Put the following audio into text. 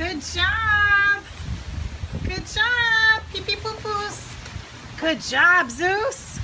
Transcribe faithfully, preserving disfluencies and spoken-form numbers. Good job. Good job, pee pee poo poos. Good job, Zeus.